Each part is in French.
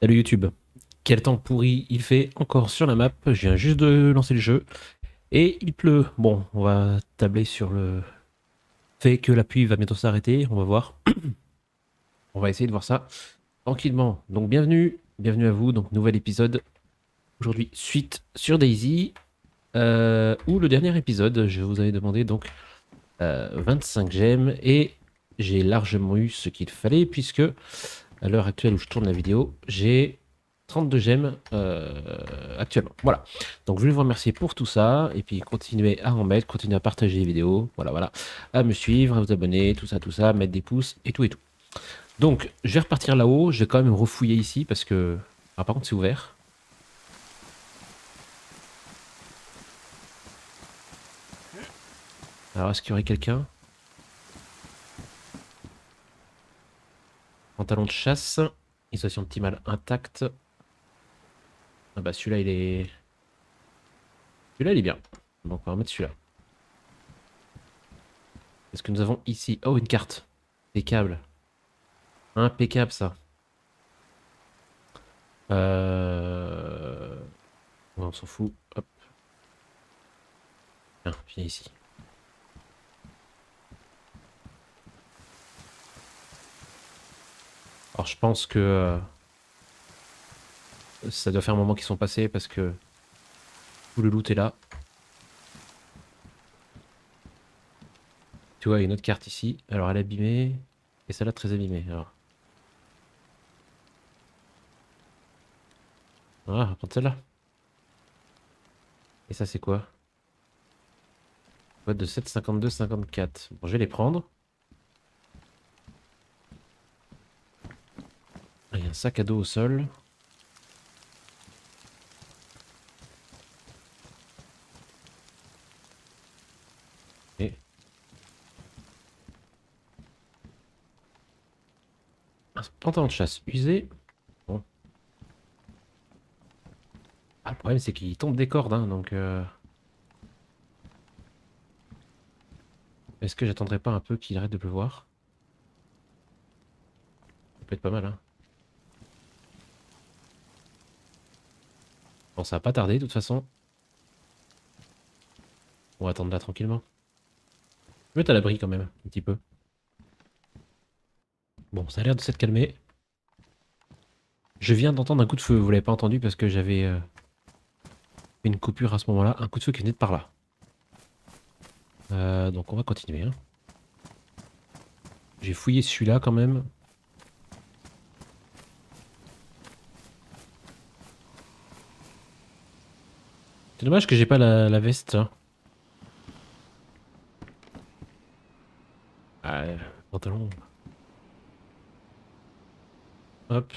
Salut YouTube. Quel temps pourri il fait encore sur la map. Je viens juste de lancer le jeu et il pleut. Bon, on va tabler sur le fait que la pluie va bientôt s'arrêter. On va voir. On va essayer de voir ça tranquillement. Donc bienvenue à vous. Donc nouvel épisode aujourd'hui, suite sur DayZ ou le dernier épisode. Je vous avais demandé donc 25 gemmes et j'ai largement eu ce qu'il fallait puisque à l'heure actuelle où je tourne la vidéo, j'ai 32 gemmes actuellement. Voilà. Donc je voulais vous remercier pour tout ça. Et puis continuez à en mettre, continuez à partager les vidéos. Voilà. À me suivre, à vous abonner, tout ça, mettre des pouces et tout. Donc je vais repartir là-haut. Je vais quand même refouiller ici parce que... Ah, par contre c'est ouvert. Alors est-ce qu'il y aurait quelqu'un? Pantalon de chasse, isolation de petit mal intacte. Ah bah celui-là il est... Celui-là il est bien. Donc on va mettre celui-là. Qu'est-ce que nous avons ici? Oh, une carte. Impeccable. Impeccable ça. Ouais, on s'en fout. Hop. Viens ici. Alors je pense que ça doit faire un moment qu'ils sont passés parce que tout le loot est là. Tu vois, il y a une autre carte ici. Alors elle est abîmée et celle-là très abîmée. Alors. Ah, on va prendre celle-là. Et ça c'est quoi? Boîte de 7, 52, 54. Bon, je vais les prendre. Il y a un sac à dos au sol. Et... Un pantalon de chasse usé. Bon. Ah, le problème c'est qu'il tombe des cordes, hein, donc... Est-ce que j'attendrai pas un peu qu'il arrête de pleuvoir? Ça peut être pas mal, hein. Bon, ça va pas tarder de toute façon. On va attendre là tranquillement. Je vais mettre à l'abri quand même, un petit peu. Bon, ça a l'air de s'être calmé. Je viens d'entendre un coup de feu, vous l'avez pas entendu parce que j'avais une coupure à ce moment-là. Un coup de feu qui venait de par là. Donc on va continuer. Hein. J'ai fouillé celui-là quand même. C'est dommage que j'ai pas la veste. Hein. Ah, pantalon. Hop.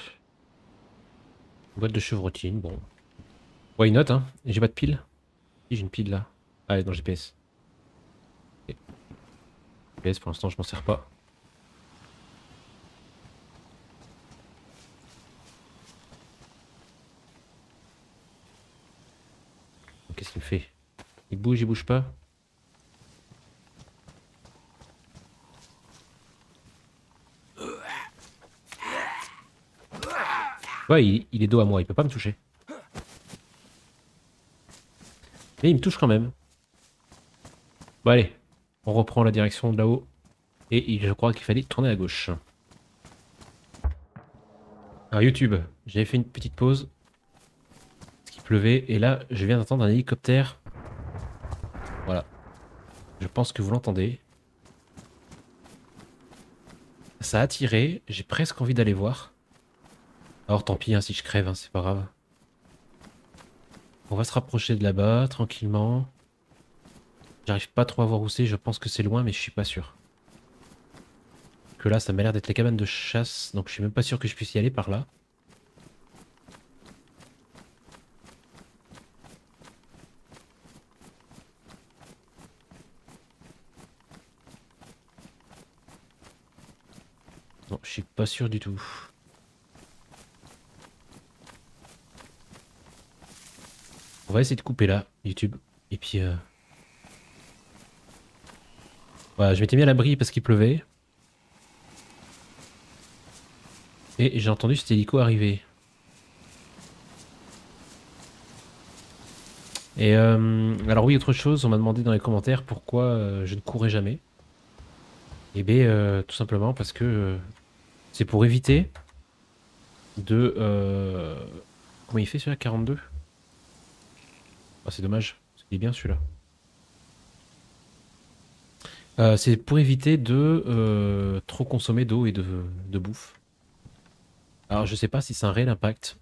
Boîte de chevrotine, bon. Why not, hein? J'ai pas de pile. Si, j'ai une pile là. Ah, elle est dans le GPS. Okay. GPS, pour l'instant, je m'en sers pas. Qu'est-ce qu'il me fait? Il bouge pas? Ouais, il est dos à moi, il peut pas me toucher. Mais il me touche quand même. Bon allez, on reprend la direction de là-haut. Et je crois qu'il fallait tourner à gauche. Alors YouTube, j'avais fait une petite pause. Levé, et là je viens d'entendre un hélicoptère. Voilà. Je pense que vous l'entendez. Ça a attiré, j'ai presque envie d'aller voir. Alors tant pis hein, si je crève, hein, c'est pas grave. On va se rapprocher de là-bas tranquillement. J'arrive pas trop à voir où c'est, je pense que c'est loin mais je suis pas sûr. Que là ça m'a l'air d'être les cabanes de chasse, donc je suis même pas sûr que je puisse y aller par là. Je suis pas sûr du tout. On va essayer de couper là, YouTube. Et puis... Voilà, je m'étais mis à l'abri parce qu'il pleuvait. Et j'ai entendu cet hélico arriver. Et alors oui, autre chose, on m'a demandé dans les commentaires pourquoi je ne courais jamais. Et bien tout simplement parce que c'est pour éviter de... comment il fait celui-là, 42? Ah, c'est dommage, il est bien celui-là. C'est pour éviter de trop consommer d'eau et de bouffe. Alors je sais pas si c'est un réel impact.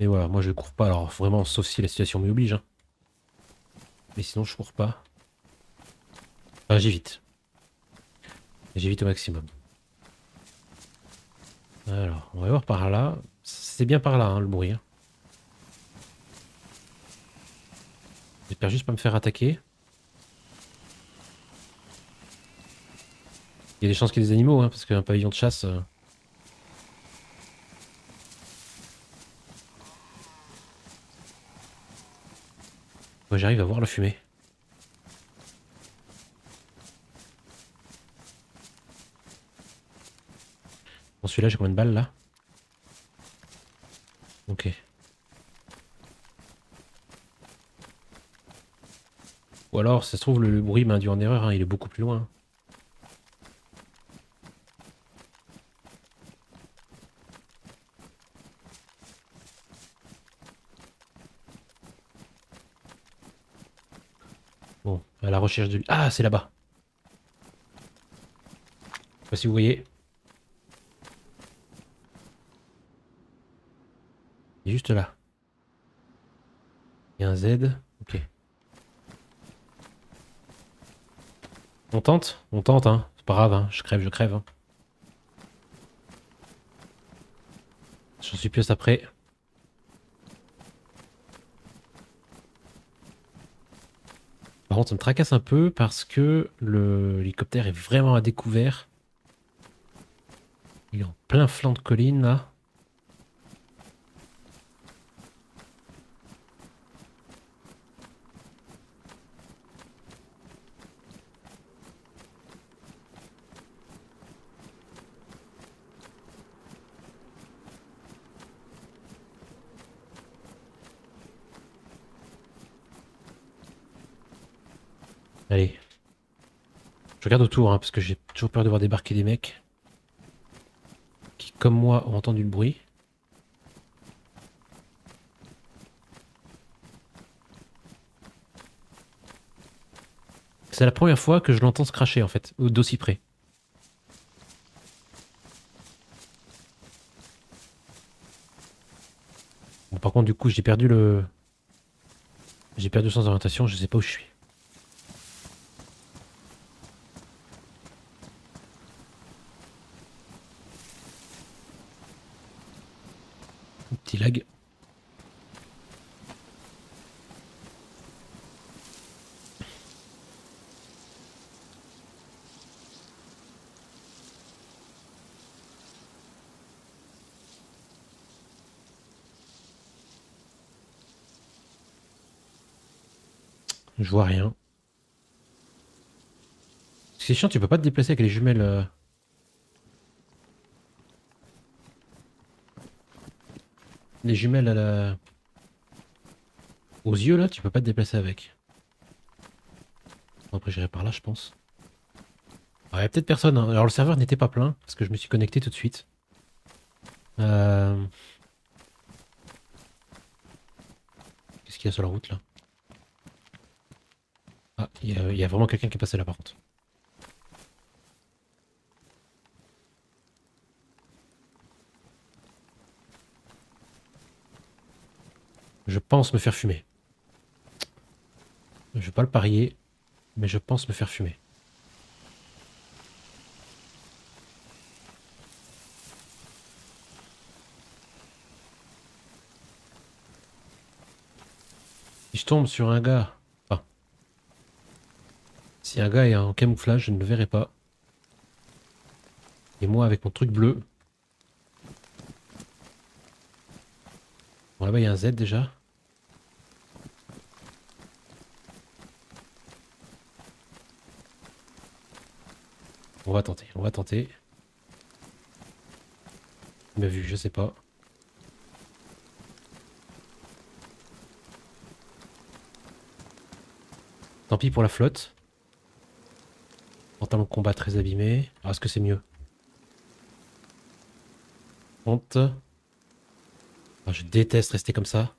Mais voilà, moi je cours pas, alors vraiment sauf si la situation m'y oblige. Hein. Mais sinon je cours pas. Enfin j'évite. J'évite au maximum. Alors, on va voir par là. C'est bien par là hein, le bruit. Hein. J'espère juste pas me faire attaquer. Il y a des chances qu'il y ait des animaux, hein, parce qu'un pavillon de chasse... Moi j'arrive à voir la fumée. Bon, celui-là, j'ai combien de balles, là? Ok. Ou alors, ça se trouve, le bruit m'a induit en erreur, hein, il est beaucoup plus loin. À la recherche de... Ah, c'est là-bas. Je sais pas si vous voyez. Il est juste là. Il y a un Z. Ok. On tente, hein. C'est pas grave, hein. Je crève, hein. J'en suis plus après. Par contre, ça me tracasse un peu parce que l'hélicoptère est vraiment à découvert. Il est en plein flanc de colline là. Allez, je regarde autour hein, parce que j'ai toujours peur de voir débarquer des mecs qui, comme moi, ont entendu le bruit. C'est la première fois que je l'entends se cracher en fait, d'aussi près. Bon, par contre, du coup, j'ai perdu le sens d'orientation, je sais pas où je suis. Lag. Je vois rien. C'est chiant, tu peux pas te déplacer avec les jumelles. Les jumelles à la... aux yeux là, tu peux pas te déplacer avec. Après j'irai par là je pense. Ouais, peut-être personne, hein. Alors le serveur n'était pas plein parce que je me suis connecté tout de suite. Qu'est-ce qu'il y a sur la route là? Ah, il y a vraiment quelqu'un qui est passé là par contre. Je pense me faire fumer. Je vais pas le parier, mais je pense me faire fumer. Si je tombe sur un gars... Enfin... Si un gars est en camouflage, je ne le verrai pas. Et moi avec mon truc bleu... Bon là-bas il y a un Z déjà. On va tenter, on va tenter. Il m'a vu, je sais pas. Tant pis pour la flotte. Pantalon de combat très abîmé. Ah, est-ce que c'est mieux? Honte. Ah, je déteste rester comme ça.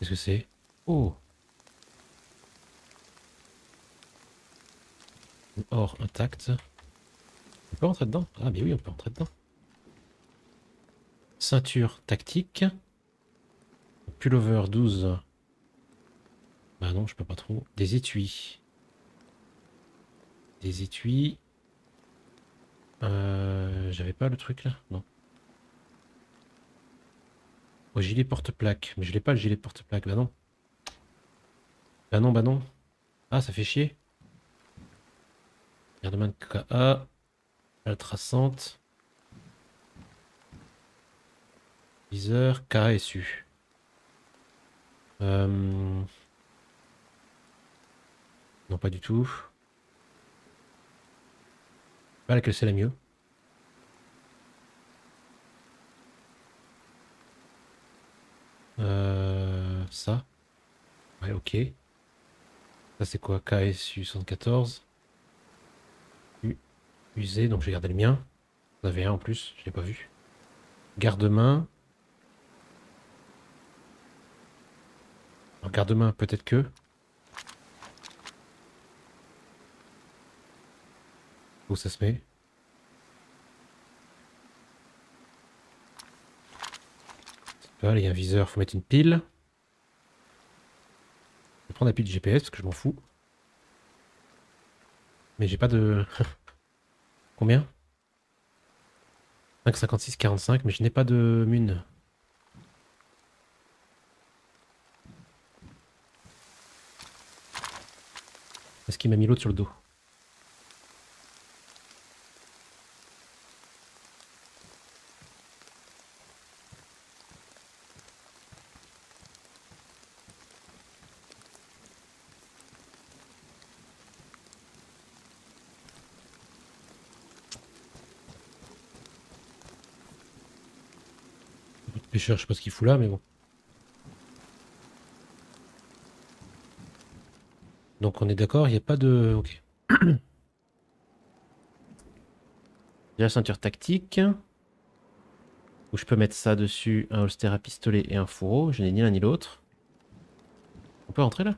Qu'est-ce que c'est? Oh! Or intact. On peut rentrer dedans? Ah mais oui, on peut rentrer dedans. Ceinture tactique. Pullover 12. Bah non, je peux pas trop. Des étuis. Des étuis. J'avais pas le truc là? Non. Oh, gilet porte-plaque. Mais je l'ai pas le gilet porte-plaque. Bah non. Bah non, bah non. Ah, ça fait chier. Gardeman KA. La traçante. Viseur KSU. Non, pas du tout. Pas laquelle c'est la mieux. Ça. Ouais, ok. Ça, c'est quoi? KSU 74. Usé, donc je vais garder le mien. Vous avez un en plus, je l'ai pas vu. Garde-main. Alors, garde-main, peut-être que. Où ça se met? Il y a un viseur, faut mettre une pile. Je vais prendre la pile du GPS parce que je m'en fous. Mais j'ai pas de... Combien? 5,56, 45, mais je n'ai pas de mune. Est-ce qu'il m'a mis l'autre sur le dos? Je sais pas ce qu'il fout là, mais bon. Donc on est d'accord, il n'y a pas de... Ok. J'ai la ceinture tactique. Où je peux mettre ça dessus, un holster à pistolet et un fourreau. Je n'ai ni l'un ni l'autre. On peut rentrer là?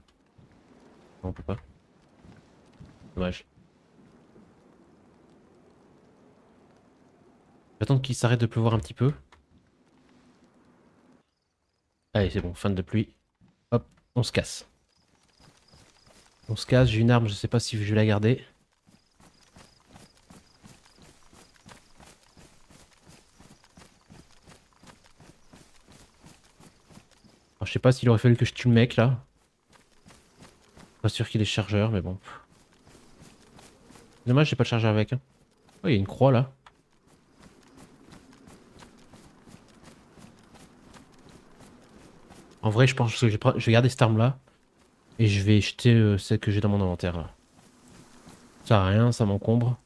Non, on peut pas. Dommage. J'attends qu'il s'arrête de pleuvoir un petit peu. Allez, c'est bon, fin de pluie. Hop, on se casse. On se casse, j'ai une arme, je sais pas si je vais la garder. Alors, je sais pas s'il aurait fallu que je tue le mec là. Pas sûr qu'il est chargeur, mais bon. Dommage, j'ai pas de chargeur avec. Hein. Oh, il y a une croix là. En vrai, je pense que je vais garder cette arme là et je vais jeter celle que j'ai dans mon inventaire là. Ça sert à rien, ça m'encombre.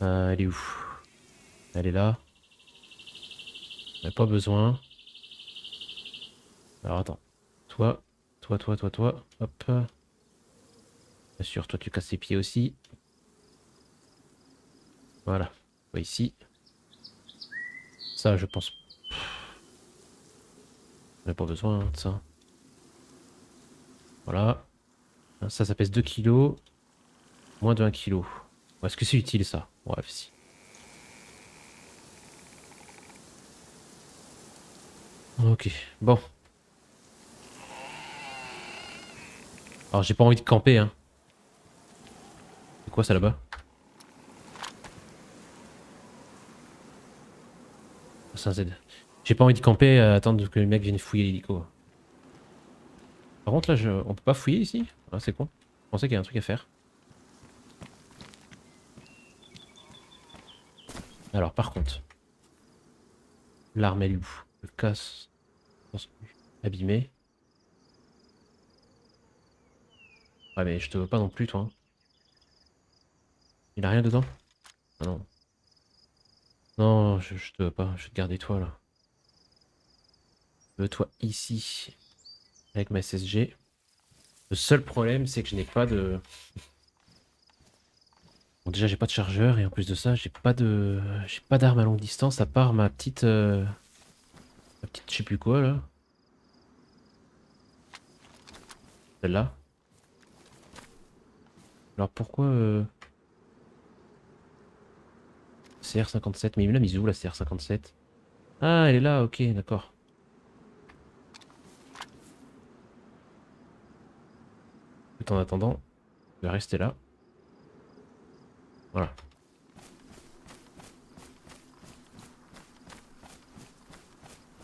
Elle est où? Elle est là. On n'a pas besoin. Alors attends. Toi. Hop. Bien sûr, toi tu casses les pieds aussi. Voilà. Toi ici. Ça, je pense pas. On n'a pas besoin de ça. Voilà. Ça, ça pèse 2 kilos. Moins de 1 kg. Est-ce que c'est utile ça? Bref, si. Ok, bon. Alors, j'ai pas envie de camper, hein. C'est quoi ça là-bas? C'est un Z. J'ai pas envie de camper à attendre que le mec vienne fouiller l'hélico. Par contre là, on peut pas fouiller ici? Ah c'est con. Je pensais qu'il y a un truc à faire. Alors par contre. L'arme elle est où? Le casse. Abîmé. Ouais mais je te veux pas non plus toi. Hein. Il a rien dedans? Ah non. Non, je te veux pas, je vais te garder toi là. Je veux toi ici avec ma SSG. Le seul problème c'est que je n'ai pas de... Bon déjà j'ai pas de chargeur et en plus de ça j'ai pas de... J'ai pas d'arme à longue distance à part ma petite... Ma petite je sais plus quoi là. Celle-là. Alors pourquoi... CR57, mais il me l'a mise où la CR57? Ah elle est là, ok d'accord. En attendant, je vais rester là. Voilà.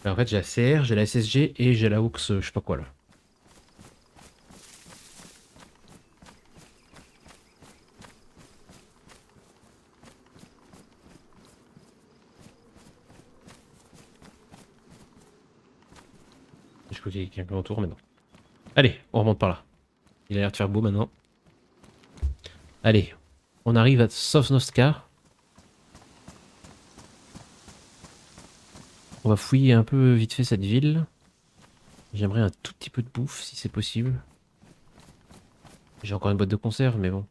Alors en fait j'ai la CR, j'ai la SSG et j'ai la AUX je sais pas quoi là. Je crois qu'il y a quelqu'un autour mais non. Allez, on remonte par là. Il a l'air de faire beau maintenant. Allez, on arrive à Sosnovka. On va fouiller un peu vite fait cette ville. J'aimerais un tout petit peu de bouffe si c'est possible. J'ai encore une boîte de conserve mais bon.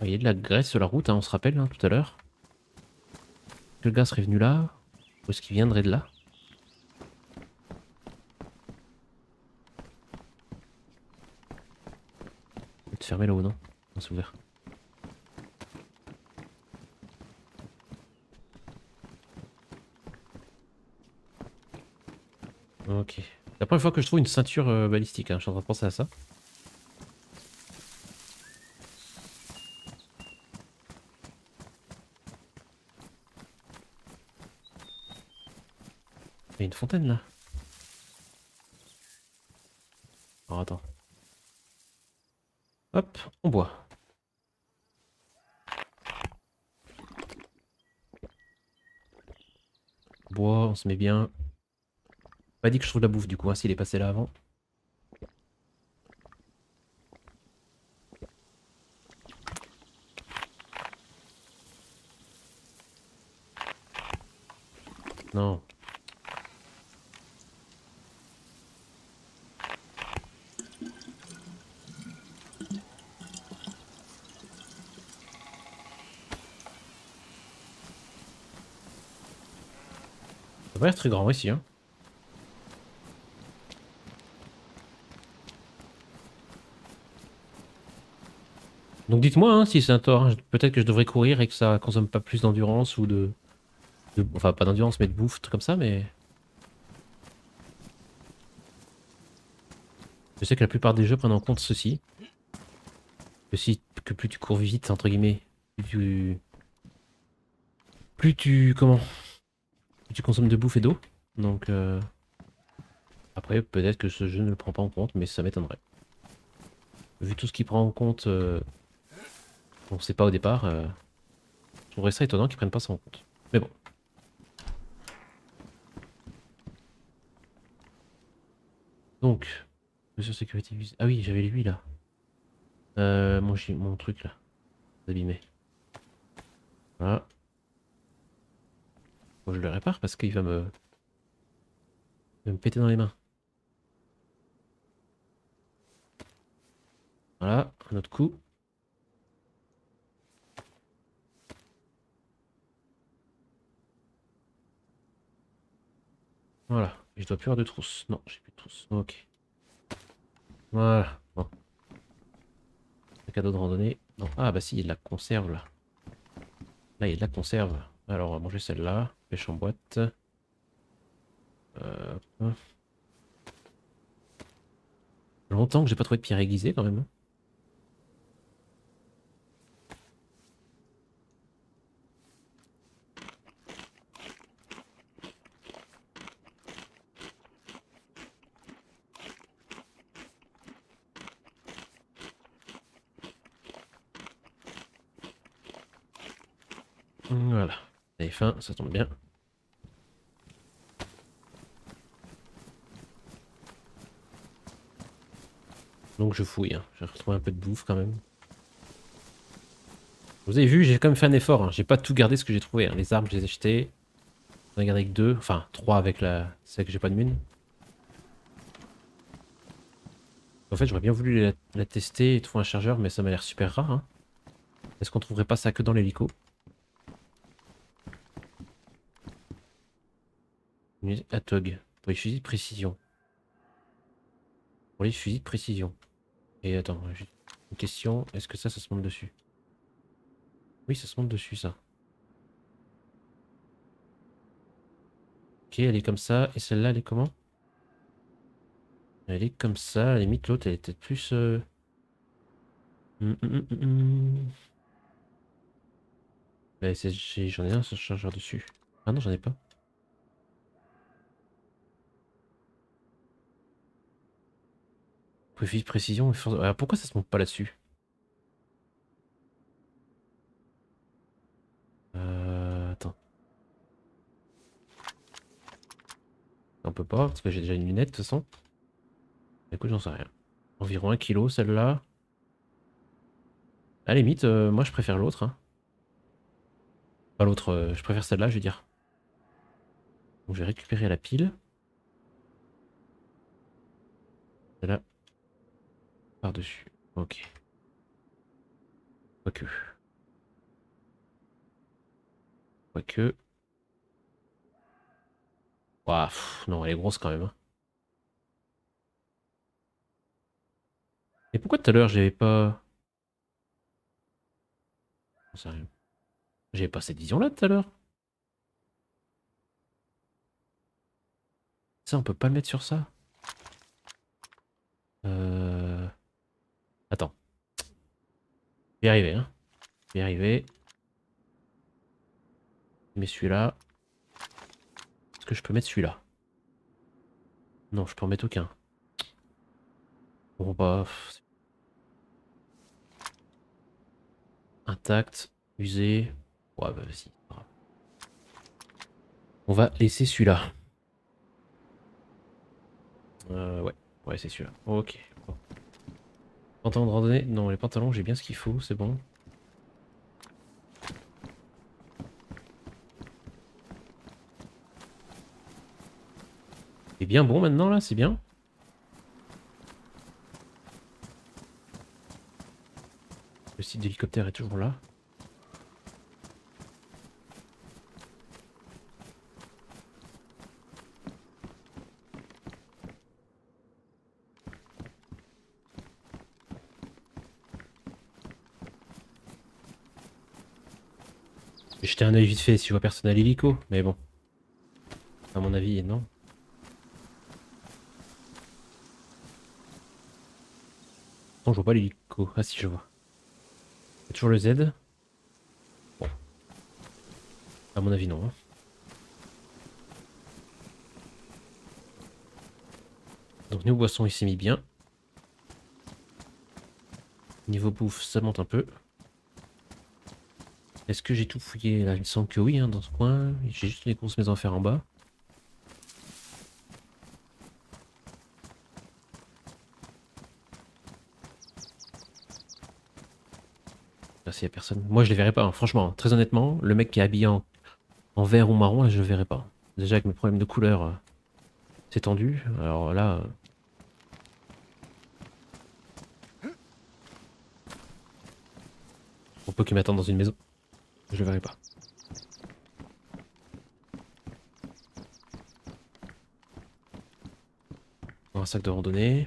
Il y a de la graisse sur la route, hein, on se rappelle hein, tout à l'heure. Le gars serait venu là, ou est-ce qu'il viendrait de là? Je vais te fermer là-haut, non? On s'est ouvert. Ok. C'est la première fois que je trouve une ceinture balistique, hein, je suis en train de penser à ça. Il y a une fontaine là. Alors attends. Hop, on boit. On boit, on se met bien. Pas dit que je trouve de la bouffe du coup, hein, s'il est passé là avant. Non. Ça va être très grand ici hein. Donc dites-moi hein, si c'est un tort, hein. Peut-être que je devrais courir et que ça consomme pas plus d'endurance ou de... Enfin pas d'endurance mais de bouffe, truc comme ça mais... Je sais que la plupart des jeux prennent en compte ceci. Que plus tu cours vite entre guillemets, comment tu consommes de bouffe et d'eau, donc après peut-être que ce jeu ne le prend pas en compte, mais ça m'étonnerait. Vu tout ce qu'il prend en compte, on ne sait pas au départ, je trouverais ça étonnant qu'ils prennent pas ça en compte. Mais bon. Donc, mesure sécurité visée. Ah oui, j'avais lui là. Mon truc là, abîmé. Voilà. Je le répare parce qu'il va me péter dans les mains. Voilà, un autre coup. Voilà, et je dois plus avoir de trousse. Non, j'ai plus de trousse. Ok. Voilà. Bon. Un cadeau de randonnée. Non. Ah bah si, il y a de la conserve là. Là, il y a de la conserve. Alors on va manger celle-là, pêche en boîte. Longtemps que j'ai pas trouvé de pierre aiguisée quand même. Voilà, ça tombe bien. Donc je fouille, hein. J'ai retrouvé un peu de bouffe quand même. Vous avez vu, j'ai quand même fait un effort, hein. J'ai pas tout gardé ce que j'ai trouvé, hein. Les armes je les ai jetées. J'en ai gardé que 2, enfin 3 avec la... celle que j'ai pas de mine. En fait j'aurais bien voulu la tester et trouver un chargeur, mais ça m'a l'air super rare, hein. Est-ce qu'on trouverait pas ça que dans l'hélico? À Tog. Pour les fusils de précision. Pour les fusils de précision. Et attends, une question. Est-ce que ça se monte dessus? Oui, ça se monte dessus, ça. Ok, elle est comme ça. Et celle-là, elle est comment? Elle est comme ça. À la limite, l'autre, elle est peut-être plus... Bah, j'en ai un sur le chargeur dessus. Ah non, j'en ai pas. Fusil de précision. Alors pourquoi ça se monte pas là-dessus? Attends. On peut pas, parce que j'ai déjà une lunette de toute façon. Écoute, j'en sais rien. Environ 1 kg celle-là. À la limite, moi je préfère l'autre, hein. Pas l'autre, je préfère celle-là, je veux dire. Donc je vais récupérer la pile. Celle-là. Par-dessus. Ok. Quoique. Quoique. Ouah, non, elle est grosse quand même, hein. Et pourquoi tout à l'heure j'avais pas... Sérieux. J'avais pas cette vision là tout à l'heure. Ça on peut pas le mettre sur ça. Attends. Je vais y arriver, hein. Je vais y arriver. Je mets celui-là. Est-ce que je peux mettre celui-là? Non, je peux en mettre aucun. Bon bah... Intact, usé... Ouais bah vas-y. On va laisser celui-là. Ouais, c'est celui-là. Ok. Bon. Pantalon de randonnée? Non, les pantalons, j'ai bien ce qu'il faut, c'est bon. C'est bien bon maintenant, là, c'est bien. Le site d'hélicoptère est toujours là. J'étais un œil vite fait si je vois personne à l'hélico, mais bon. À mon avis, non. Non, je vois pas l'hélico. Ah si, je vois. C'est toujours le Z. Bon. À mon avis, non, hein. Donc niveau boisson, il s'est mis bien. Niveau bouffe, ça monte un peu. Est-ce que j'ai tout fouillé là? Il me semble que oui, hein, dans ce coin. J'ai juste les grosses maisons à faire en bas. Là, s'il n'y a personne. Moi, je les verrai pas, hein. Franchement, très honnêtement, le mec qui est habillé en vert ou marron, là, je le verrai pas. Déjà, avec mes problèmes de couleur, c'est tendu. Alors là... On peut qu'il m'attende dans une maison. Je le verrai pas. Un sac de randonnée.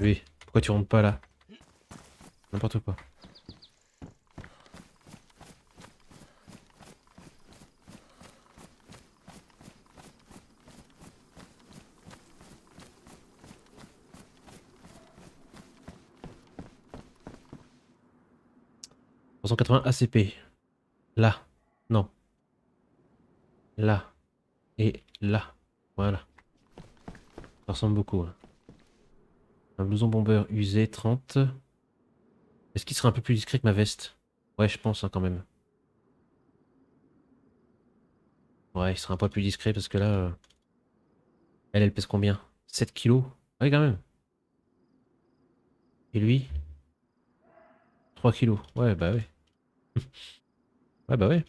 Oui, pourquoi tu rentres pas là? N'importe quoi. ACP. Là. Non. Là. Et là. Voilà. Ça ressemble beaucoup, hein. Un blouson bomber usé, 30. Est-ce qu'il serait un peu plus discret que ma veste? Ouais, je pense hein, quand même. Ouais, il serait un poil plus discret parce que là... Elle pèse combien? 7 kilos? Ouais, quand même. Et lui? 3 kilos. Ouais, bah ouais. Ouais, bah ouais.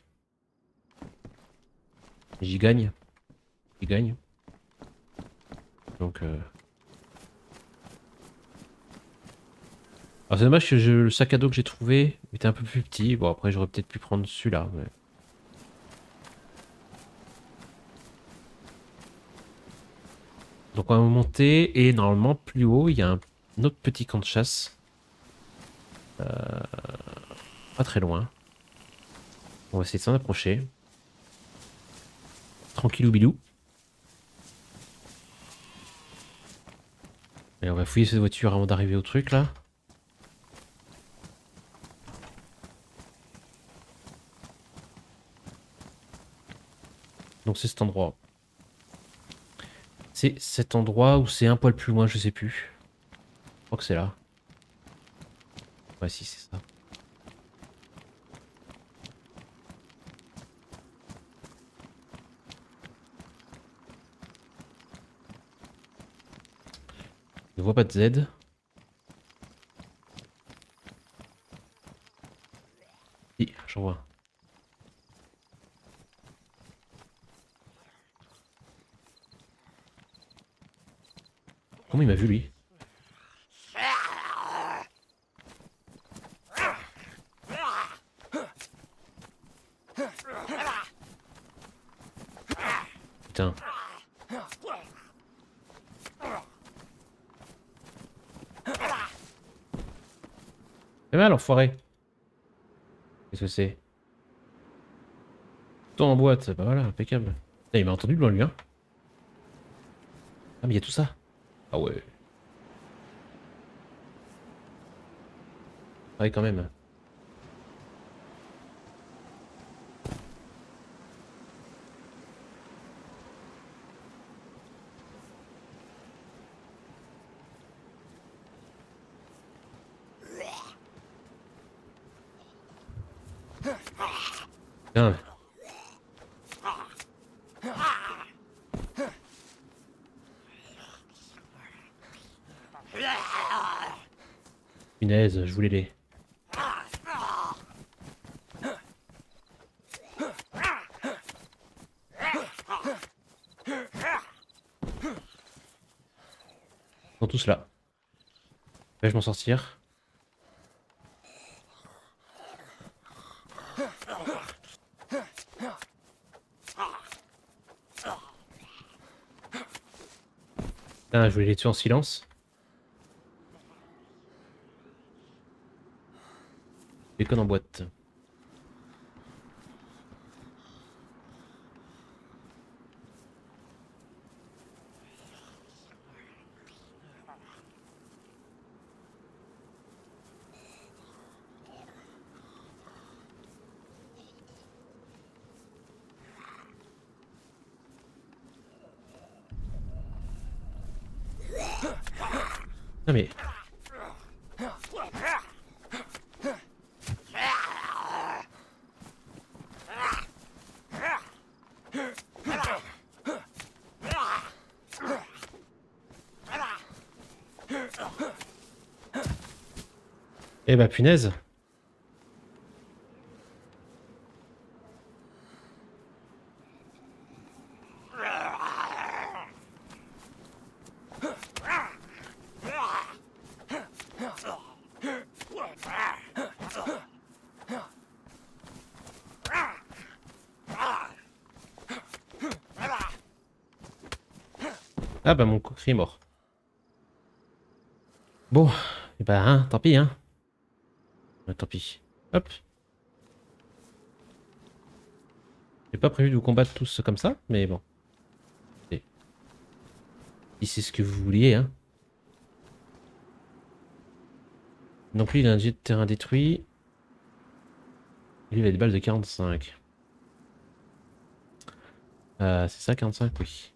J'y gagne. J'y gagne. Donc... Alors c'est dommage que le sac à dos que j'ai trouvé était un peu plus petit. Bon, après j'aurais peut-être pu prendre celui-là. Mais... Donc on va monter et normalement plus haut il y a un autre petit camp de chasse. Pas très loin. On va essayer de s'en approcher. Tranquillou bilou. Et on va fouiller cette voiture avant d'arriver au truc là. Donc c'est cet endroit. C'est cet endroit où c'est un poil plus loin, je sais plus. Je crois que c'est là. Ouais si c'est ça. Je ne vois pas de Z. Si, j'en vois. Comment il m'a vu lui? Putain. C'est mal enfoiré. Qu'est-ce que c'est? Tout en boîte, bah voilà, impeccable. Putain, il m'a entendu loin lui hein. Ah mais il y a tout ça. Ah ouais. Ouais quand même. Putain. Punaise, je voulais les... Ils sont tous là. Là, je m'en sortir. Putain, je voulais les tuer en silence. Déconne en boîte. Non mais... Eh bah punaise. Ah bah mon coquerie est mort. Bon, et bah hein, tant pis hein. Tant pis. Hop. J'ai pas prévu de vous combattre tous comme ça, mais bon. Si c'est ce que vous vouliez, hein. Non plus, il a un jet de terrain détruit. Lui, il a des balles de 45. C'est ça, 45, oui.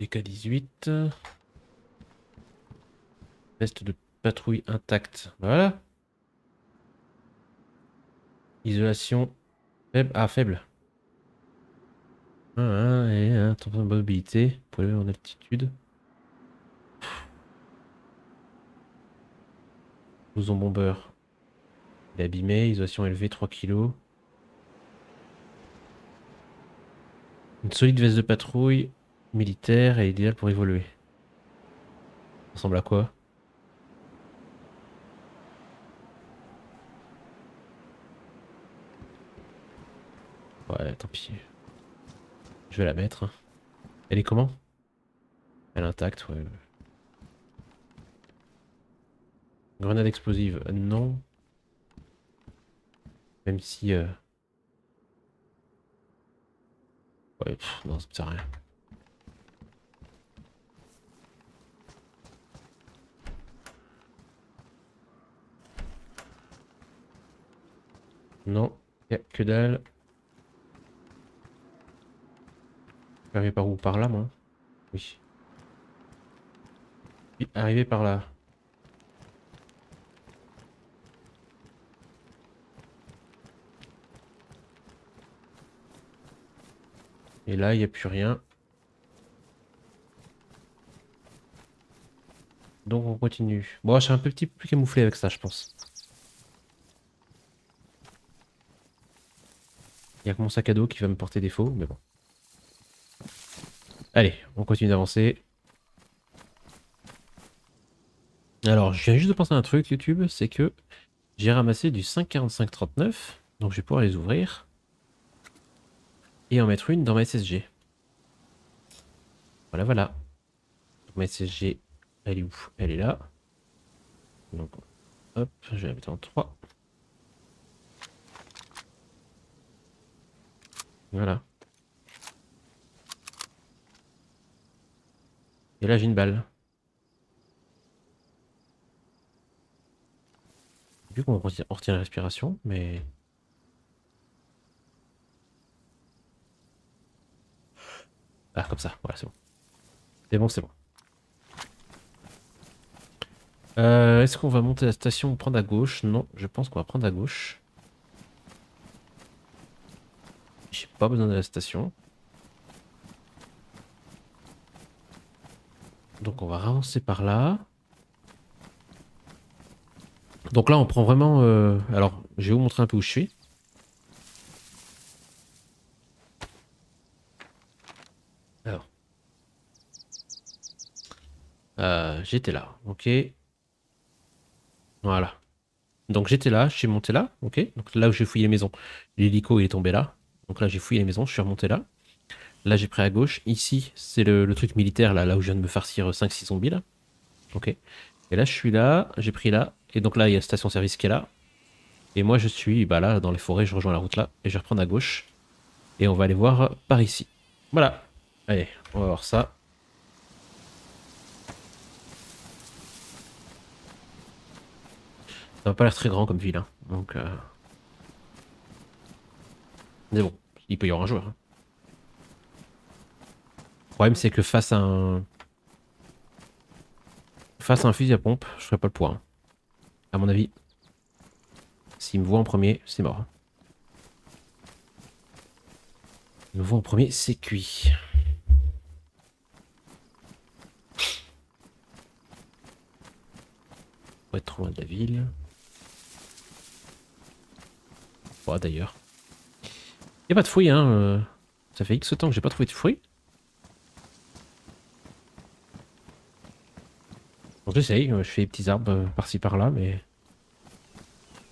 DK18. Veste de patrouille intacte. Voilà. Isolation faible. Ah, faible. Ah, et un temps de mobilité pour aller en altitude. Blouson bombeur. Il est abîmé. Isolation élevée, 3 kg. Une solide veste de patrouille militaire est idéale pour évoluer. Ça ressemble à quoi? Ouais, tant pis. Je vais la mettre. Elle est comment? Elle est intacte, ouais. Grenade explosive, non. Même si... Ouais, pff, non, ça me sert à rien. Non, y a que dalle. Je vais arriver par où? Par là, moi? Oui. Je suis arrivé par là. Et là, il n'y a plus rien. Donc on continue. Bon, je suis un peu petit peu plus camouflé avec ça, je pense. Il n'y a que mon sac à dos qui va me porter défaut, mais bon. Allez, on continue d'avancer. Alors, je viens juste de penser à un truc, YouTube, c'est que j'ai ramassé du 5,45,39. Donc je vais pouvoir les ouvrir. Et en mettre une dans ma SSG. Voilà, voilà. Ma SSG, elle est où? Elle est là. Donc, hop, je vais la mettre en 3. Voilà. Et là, j'ai une balle. Je sais plus comment on retient la respiration, mais... Ah, comme ça, voilà, c'est bon. C'est bon, c'est bon. Est-ce qu'on va monter la station ou prendre à gauche? Non, je pense qu'on va prendre à gauche. J'ai pas besoin de la station. Donc on va avancer par là. Donc là on prend vraiment... Alors, je vais vous montrer un peu où je suis. J'étais là, ok. Voilà. Donc j'étais là, je suis monté là, ok. Donc là où j'ai fouillé les maisons, l'hélico il est tombé là. Donc là j'ai fouillé les maisons, je suis remonté là. Là j'ai pris à gauche. Ici c'est le truc militaire là, là où je viens de me farcir 5-6 zombies là. Ok. Et là je suis là, j'ai pris là. Et donc là il y a la station service qui est là. Et moi je suis bah, là dans les forêts, je rejoins la route là. Et je vais reprendre à gauche. Et on va aller voir par ici. Voilà. Allez, on va voir ça. Ça n'a pas l'air très grand comme ville, hein. Donc... Mais bon, il peut y avoir un joueur. Hein. Le problème c'est que face à un... Face à un fusil à pompe, je ferai pas le poids. Hein. À mon avis. S'il me voit en premier, c'est mort. Hein. Il me voit en premier, c'est cuit. Faut être trop loin de la ville. Bon, d'ailleurs. Il n'y a pas de fruits, hein. Ça fait X temps que j'ai pas trouvé de fruits. Bon, j'essaye, je fais des petits arbres par-ci par-là, mais...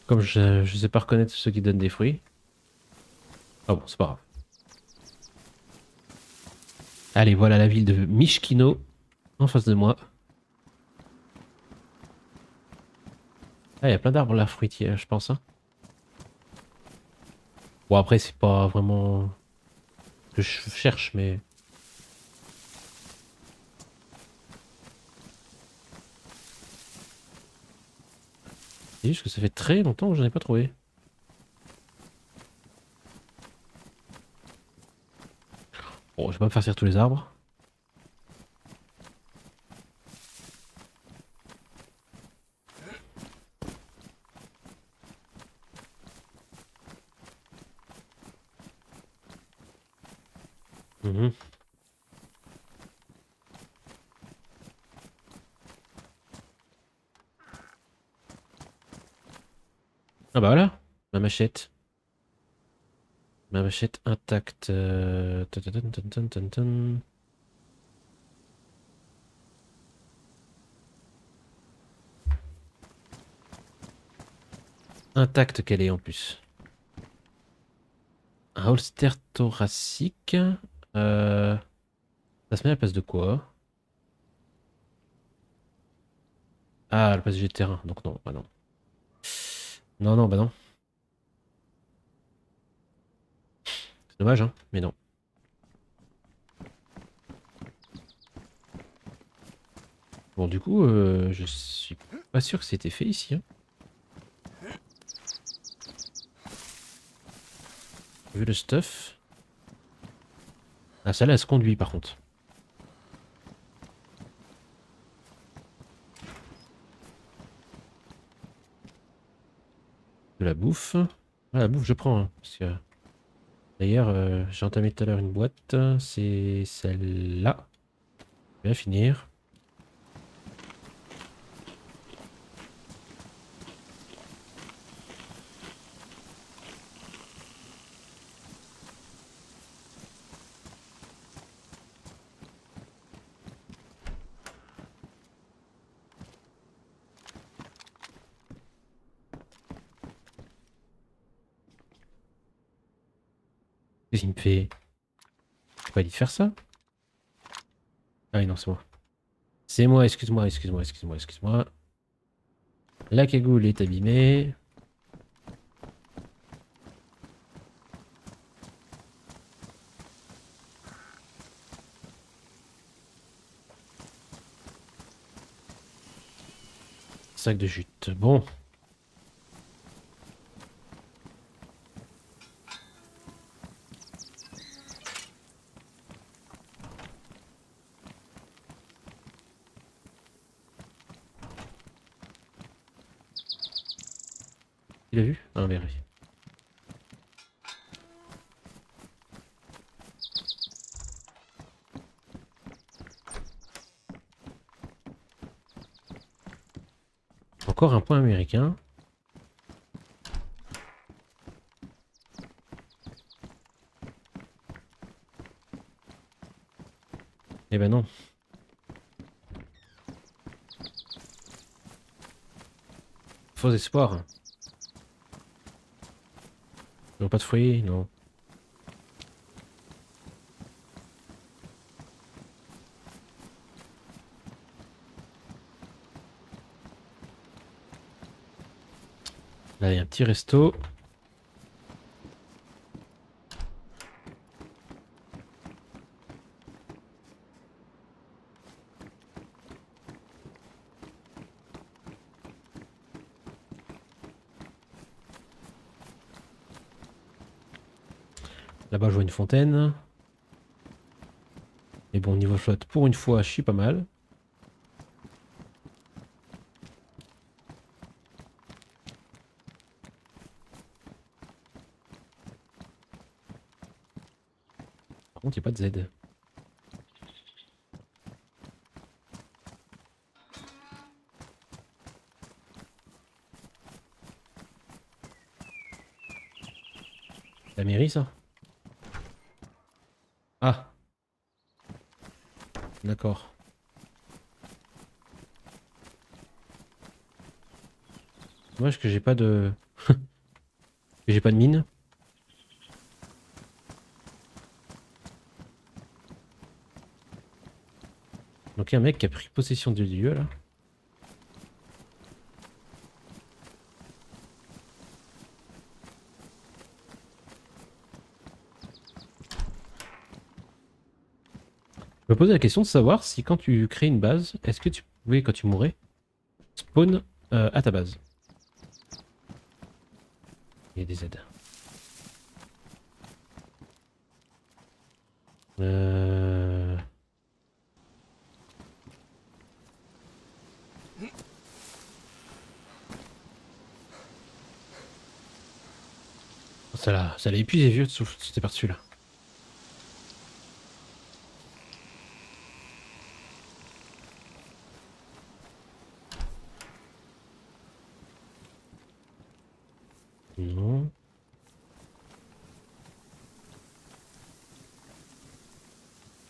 Comme je sais pas reconnaître ceux qui donnent des fruits. Ah bon, c'est pas grave. Allez, voilà la ville de Michkino, en face de moi. Ah, il y a plein d'arbres là, fruitiers, je pense, hein. Bon après c'est pas vraiment ce que je cherche mais... C'est juste que ça fait très longtemps que j'en ai pas trouvé. Bon je vais pas me farcir tous les arbres. Ah bah voilà, ma machette. Ma machette intacte. Intacte qu'elle est en plus. Un holster thoracique. Ça se met à la place de quoi? Ah, à la place du terrain. Donc non, bah non. Non, non, bah non. C'est dommage, hein, mais non. Bon, du coup, je suis pas sûr que c'était fait ici, hein. Vu le stuff. Ah, celle-là, elle se conduit par contre. De la bouffe. Ah, la bouffe, je prends. Hein, parce que... D'ailleurs, j'ai entamé tout à l'heure une boîte. C'est celle-là. Je vais la finir. Il me fait... Je peux pas lui faire ça? Ah oui, non, c'est moi. C'est moi, excuse-moi, excuse-moi, excuse-moi, excuse-moi. La cagoule est abîmée. Sac de jute, bon. Il a vu? Un verre. Encore un point américain. Eh ben non. Faux espoir. Non, pas de foyer, non. Là, il y a un petit resto. Là-bas, je vois une fontaine. Mais bon, niveau flotte, pour une fois, je suis pas mal. Par contre, il n'y a pas de Z. La mairie, ça? Ah. D'accord. Dommage que j'ai pas de... j'ai pas de mine. Donc il y a un mec qui a pris possession du lieu là. Je me posais la question de savoir si quand tu crées une base, est-ce que tu pouvais, quand tu mourais, spawn à ta base. Il y a des aides. Ça l'a épuisé, vieux, c'était par-dessus là. Non.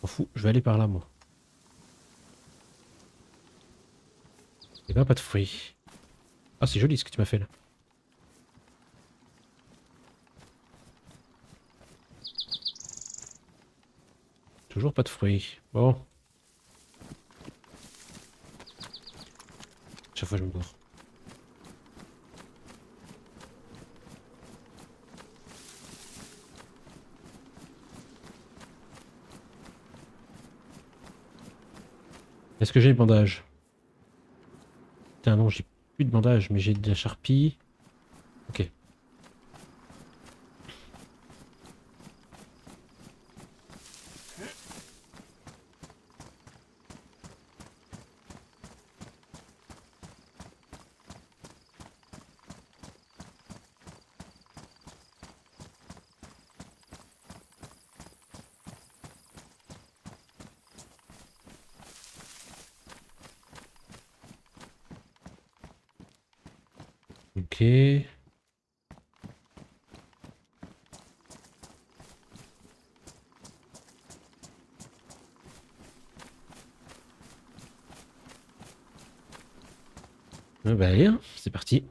M'en fous, je vais aller par là, moi. Et ben, pas de fruits. Ah, c'est joli ce que tu m'as fait là. Toujours pas de fruits. Bon. Chaque fois, je me bourre. Est-ce que j'ai des bandages? Putain, non, j'ai plus de bandages, mais j'ai de la charpie. Ok. Ok. Ah bah allez, c'est parti.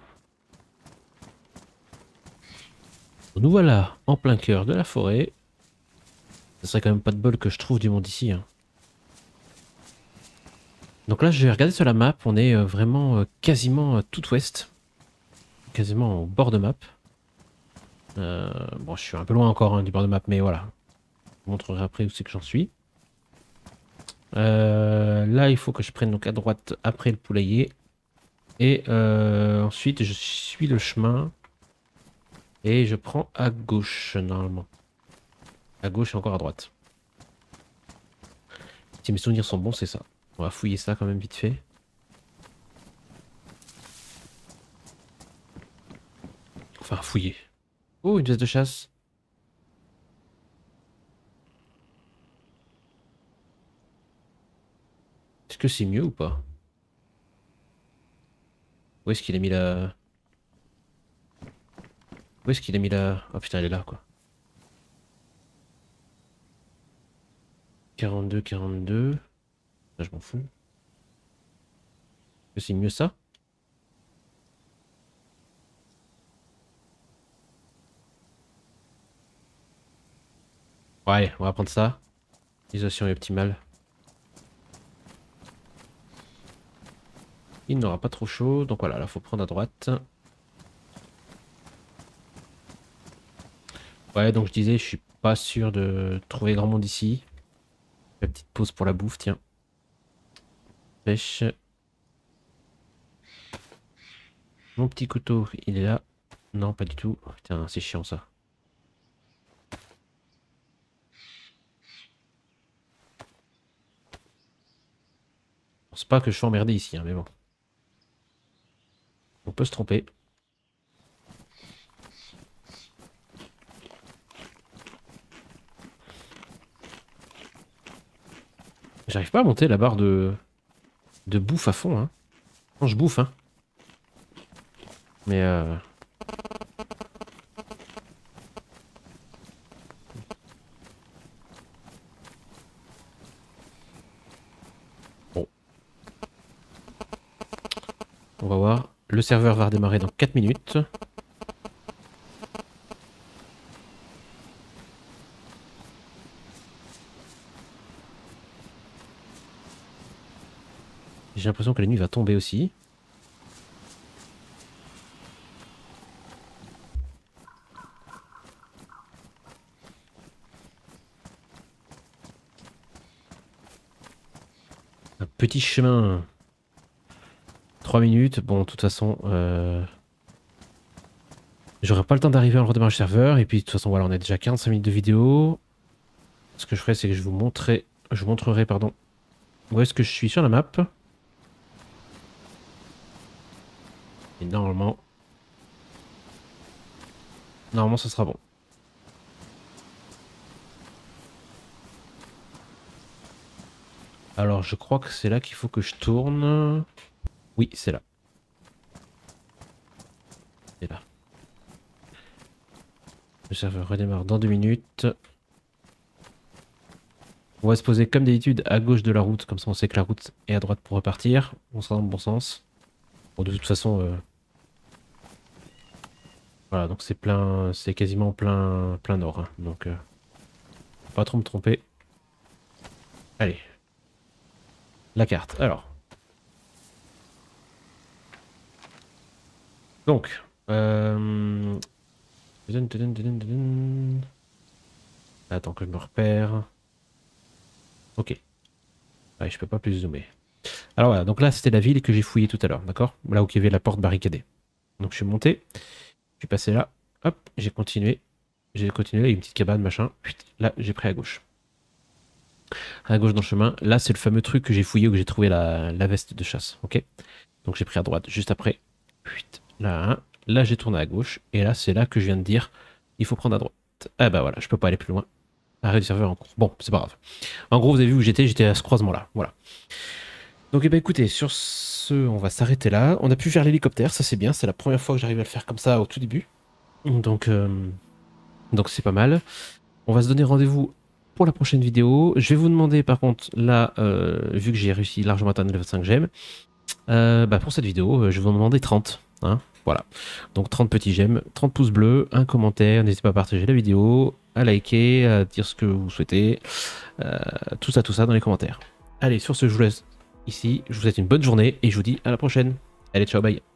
Nous voilà en plein cœur de la forêt. Ce serait quand même pas de bol que je trouve du monde ici. Hein. Donc là, je vais regarder sur la map. On est vraiment quasiment tout ouest. Quasiment au bord de map. Bon, je suis un peu loin encore hein, du bord de map, mais voilà. Je vous montrerai après où c'est que j'en suis. Là, il faut que je prenne donc à droite après le poulailler. Et ensuite, je suis le chemin. Et je prends à gauche, normalement. À gauche et encore à droite. Si mes souvenirs sont bons, c'est ça. On va fouiller ça quand même vite fait. Enfin, fouiller. Oh, une veste de chasse. Est-ce que c'est mieux ou pas? Où est-ce qu'il a mis la... Où est-ce qu'il a mis la... Oh putain, elle est là, quoi. 42, 42. Là, je m'en fous. Est-ce que c'est mieux ça? Ouais, on va prendre ça. Isolation est optimale. Il n'aura pas trop chaud, donc voilà, là faut prendre à droite. Ouais, donc je disais, je suis pas sûr de trouver grand monde ici. La petite pause pour la bouffe, tiens. Pêche. Mon petit couteau, il est là. Non, pas du tout. Putain, c'est chiant ça. Je pense pas que je suis emmerdé ici, hein, mais bon. On peut se tromper. J'arrive pas à monter la barre de bouffe à fond. Hein. Quand je bouffe, hein. Mais on va voir, le serveur va redémarrer dans 4 minutes. J'ai l'impression que la nuit va tomber aussi. Un petit chemin. 3 minutes, bon de toute façon j'aurai pas le temps d'arriver en redémarrage serveur et puis de toute façon voilà on est déjà 45 minutes de vidéo. Ce que je ferai c'est que je vous montrerai pardon où est-ce que je suis sur la map. Et normalement ça sera bon. Alors je crois que c'est là qu'il faut que je tourne. Oui, c'est là. C'est là. Le serveur redémarre dans 2 minutes. On va se poser comme d'habitude à gauche de la route, comme ça on sait que la route est à droite pour repartir. On sera dans le bon sens. Bon, de toute façon, voilà, donc c'est plein, c'est quasiment plein nord, hein. Donc faut pas trop me tromper. Allez, la carte. Alors, donc, attends que je me repère. Ok. Ouais, je peux pas plus zoomer. Alors voilà, donc là c'était la ville que j'ai fouillée tout à l'heure, d'accord? Là où il y avait la porte barricadée. Donc je suis monté, je suis passé là, hop, j'ai continué, là il y a une petite cabane, machin, là j'ai pris à gauche. À gauche dans le chemin, là c'est le fameux truc que j'ai fouillé où j'ai trouvé la veste de chasse, ok? Donc j'ai pris à droite juste après, là, là j'ai tourné à gauche, et là c'est là que je viens de dire, il faut prendre à droite. Ah bah voilà, je peux pas aller plus loin. Arrêt du serveur en cours. Bon, c'est pas grave. En gros, vous avez vu où j'étais à ce croisement-là. Voilà. Donc, eh ben, écoutez, sur ce, on va s'arrêter là. On a pu faire l'hélicoptère, ça c'est bien. C'est la première fois que j'arrive à le faire comme ça au tout début. Donc c'est pas mal. On va se donner rendez-vous pour la prochaine vidéo. Je vais vous demander, par contre, là, vu que j'ai réussi largement à atteindre les 25 j'aime, bah, pour cette vidéo, je vais vous demander 30. Hein, voilà. Donc 30 petits j'aime, 30 pouces bleus, un commentaire. N'hésitez pas à partager la vidéo, à liker, à dire ce que vous souhaitez, tout ça dans les commentaires. Allez, sur ce, je vous laisse ici, je vous souhaite une bonne journée et je vous dis à la prochaine. Allez, ciao, bye.